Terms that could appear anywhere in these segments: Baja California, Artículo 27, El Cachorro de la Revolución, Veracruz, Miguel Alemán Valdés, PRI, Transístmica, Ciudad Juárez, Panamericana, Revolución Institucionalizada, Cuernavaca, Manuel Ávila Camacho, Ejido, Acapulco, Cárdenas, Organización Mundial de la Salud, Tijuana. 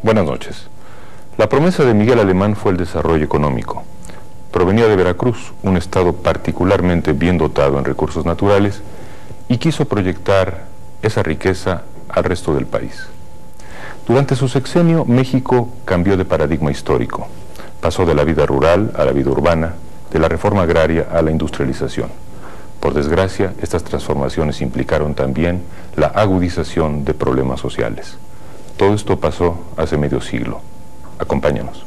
Buenas noches. La promesa de Miguel Alemán fue el desarrollo económico. Provenía de Veracruz, un estado particularmente bien dotado en recursos naturales, y quiso proyectar esa riqueza al resto del país. Durante su sexenio, México cambió de paradigma histórico. Pasó de la vida rural a la vida urbana, de la reforma agraria a la industrialización. Por desgracia, estas transformaciones implicaron también la agudización de problemas sociales. Todo esto pasó hace medio siglo. Acompáñanos.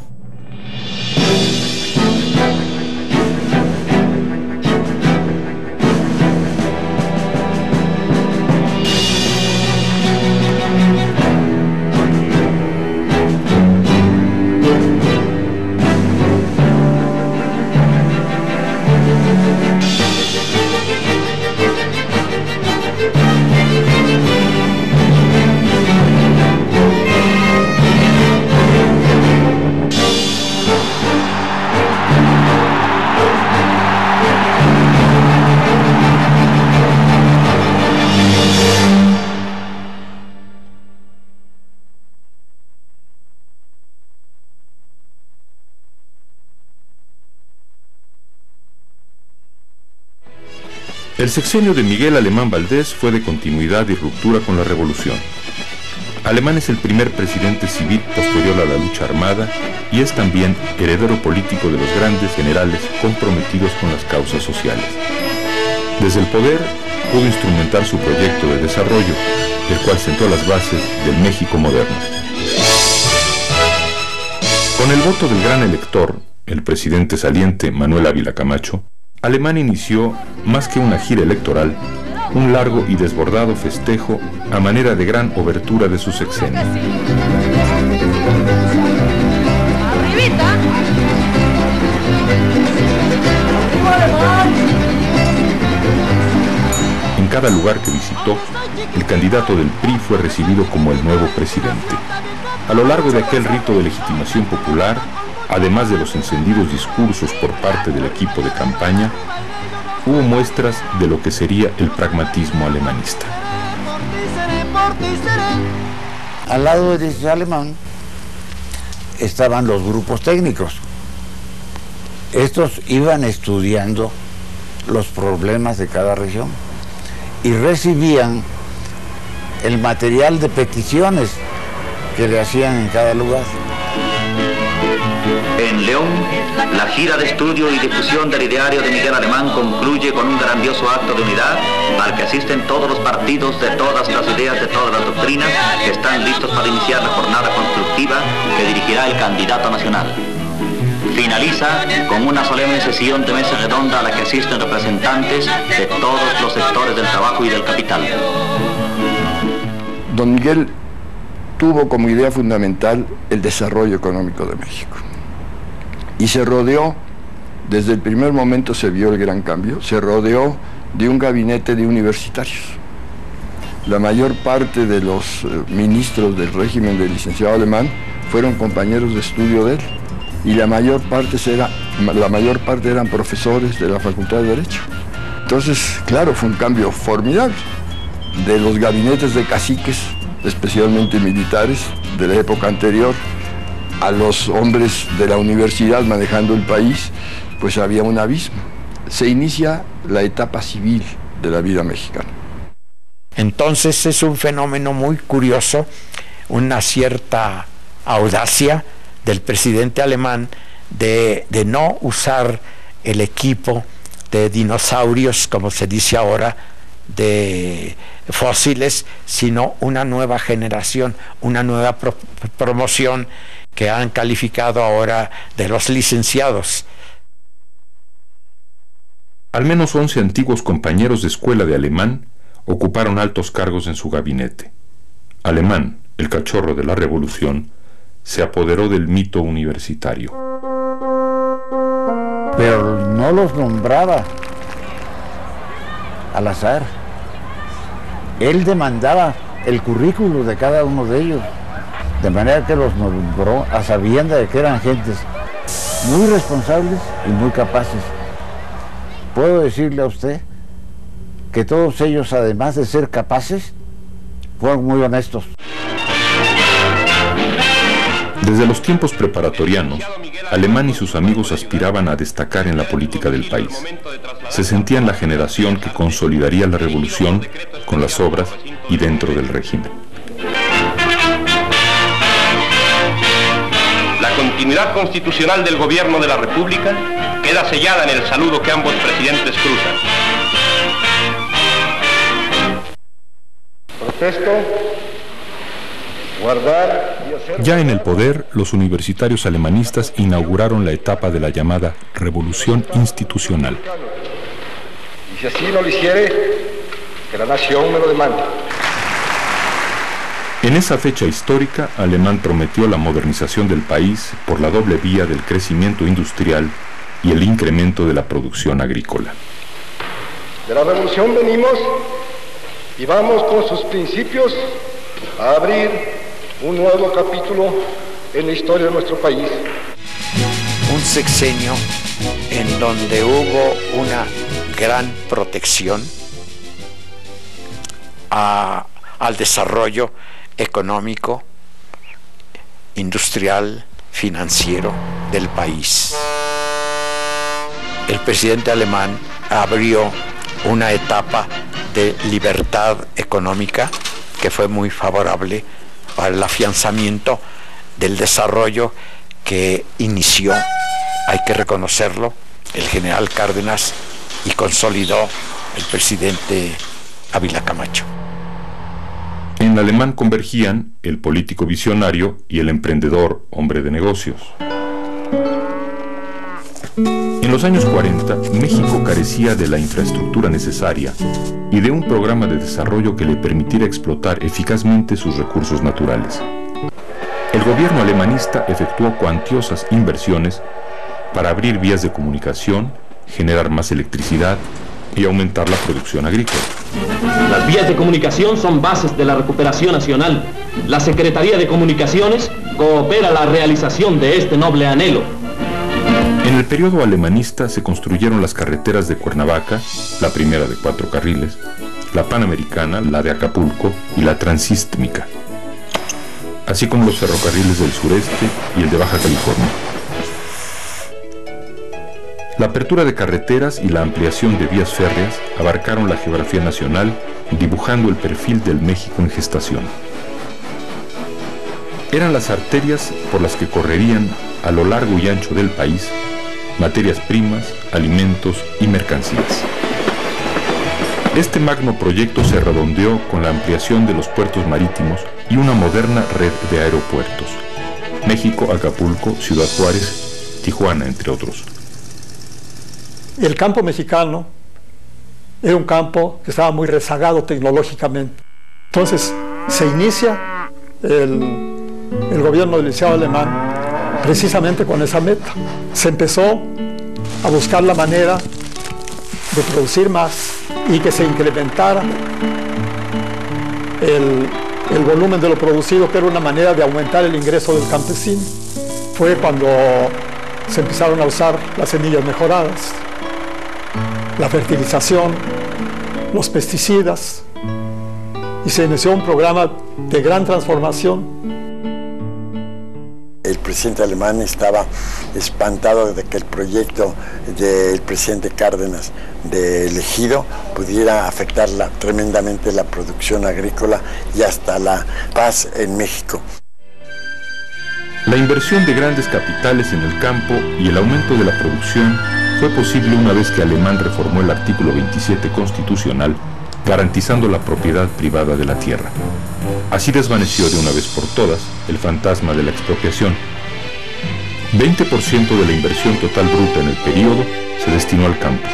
El sexenio de Miguel Alemán Valdés fue de continuidad y ruptura con la revolución. Alemán es el primer presidente civil posterior a la lucha armada y es también heredero político de los grandes generales comprometidos con las causas sociales. Desde el poder pudo instrumentar su proyecto de desarrollo, el cual sentó las bases del México moderno. Con el voto del gran elector, el presidente saliente Manuel Ávila Camacho, Alemán inició, más que una gira electoral, un largo y desbordado festejo a manera de gran obertura de su sexenio. En cada lugar que visitó, el candidato del PRI fue recibido como el nuevo presidente. A lo largo de aquel rito de legitimación popular, además de los encendidos discursos por parte del equipo de campaña, hubo muestras de lo que sería el pragmatismo alemanista. Al lado de ese Alemán estaban los grupos técnicos. Estos iban estudiando los problemas de cada región y recibían el material de peticiones que le hacían en cada lugar. En León, la gira de estudio y difusión del ideario de Miguel Alemán concluye con un grandioso acto de unidad al que asisten todos los partidos de todas las ideas, de todas las doctrinas, que están listos para iniciar la jornada constructiva que dirigirá el candidato nacional. Finaliza con una solemne sesión de mesa redonda a la que asisten representantes de todos los sectores del trabajo y del capital. Don Miguel tuvo como idea fundamental el desarrollo económico de México. Y se rodeó, desde el primer momento se vio el gran cambio, se rodeó de un gabinete de universitarios. La mayor parte de los ministros del régimen del licenciado Alemán fueron compañeros de estudio de él, y la mayor parte eran profesores de la Facultad de Derecho. Entonces, claro, fue un cambio formidable de los gabinetes de caciques, especialmente militares, de la época anterior, a los hombres de la universidad manejando el país, pues había un abismo. Se inicia la etapa civil de la vida mexicana. Entonces es un fenómeno muy curioso, una cierta audacia del presidente Alemán de no usar el equipo de dinosaurios, como se dice ahora, de fósiles, sino una nueva generación, una nueva promoción que han calificado ahora de los licenciados. Al menos 11 antiguos compañeros de escuela de Alemán ocuparon altos cargos en su gabinete. Alemán, el cachorro de la revolución, se apoderó del mito universitario. Pero no los nombraba al azar. Él demandaba el currículo de cada uno de ellos. De manera que los nombró a sabienda de que eran gentes muy responsables y muy capaces. Puedo decirle a usted que todos ellos, además de ser capaces, fueron muy honestos. Desde los tiempos preparatorianos, Alemán y sus amigos aspiraban a destacar en la política del país. Se sentían la generación que consolidaría la revolución con las obras y dentro del régimen. La continuidad constitucional del gobierno de la República queda sellada en el saludo que ambos presidentes cruzan. Protesto. Ya en el poder, los universitarios alemanistas inauguraron la etapa de la llamada Revolución Institucional. Y si así no lo hiciere, que la nación me lo demande. En esa fecha histórica, Alemán prometió la modernización del país por la doble vía del crecimiento industrial y el incremento de la producción agrícola. De la revolución venimos y vamos con sus principios a abrir un nuevo capítulo en la historia de nuestro país. Un sexenio en donde hubo una gran protección al desarrollo económico, industrial, financiero del país. El presidente Alemán abrió una etapa de libertad económica que fue muy favorable para el afianzamiento del desarrollo que inició, hay que reconocerlo, el general Cárdenas y consolidó el presidente Ávila Camacho. En Alemán convergían el político visionario y el emprendedor hombre de negocios. En los años 40, México carecía de la infraestructura necesaria y de un programa de desarrollo que le permitiera explotar eficazmente sus recursos naturales. El gobierno alemanista efectuó cuantiosas inversiones para abrir vías de comunicación, generar más electricidad y aumentar la producción agrícola. Las vías de comunicación son bases de la recuperación nacional. La Secretaría de Comunicaciones coopera la realización de este noble anhelo. En el periodo alemanista se construyeron las carreteras de Cuernavaca, la primera de 4 carriles, la Panamericana, la de Acapulco y la Transístmica, así como los ferrocarriles del sureste y el de Baja California. La apertura de carreteras y la ampliación de vías férreas abarcaron la geografía nacional, dibujando el perfil del México en gestación. Eran las arterias por las que correrían a lo largo y ancho del país materias primas, alimentos y mercancías. Este magno proyecto se redondeó con la ampliación de los puertos marítimos y una moderna red de aeropuertos: México, Acapulco, Ciudad Juárez, Tijuana, entre otros. El campo mexicano era un campo que estaba muy rezagado tecnológicamente. Entonces se inicia el gobierno del licenciado Alemán precisamente con esa meta. Se empezó a buscar la manera de producir más y que se incrementara el volumen de lo producido, que era una manera de aumentar el ingreso del campesino. Fue cuando se empezaron a usar las semillas mejoradas, la fertilización, los pesticidas, y se inició un programa de gran transformación. El presidente Alemán estaba espantado de que el proyecto del presidente Cárdenas del Ejido pudiera afectar tremendamente la producción agrícola y hasta la paz en México. La inversión de grandes capitales en el campo y el aumento de la producción fue posible una vez que Alemán reformó el artículo 27 constitucional, garantizando la propiedad privada de la tierra. Así desvaneció de una vez por todas el fantasma de la expropiación. 20% de la inversión total bruta en el periodo se destinó al campo.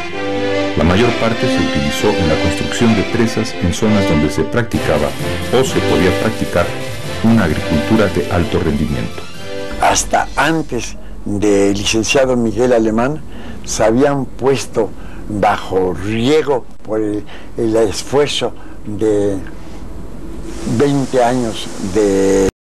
La mayor parte se utilizó en la construcción de presas en zonas donde se practicaba o se podía practicar una agricultura de alto rendimiento. Hasta antes del licenciado Miguel Alemán se habían puesto bajo riego por el esfuerzo de 20 años de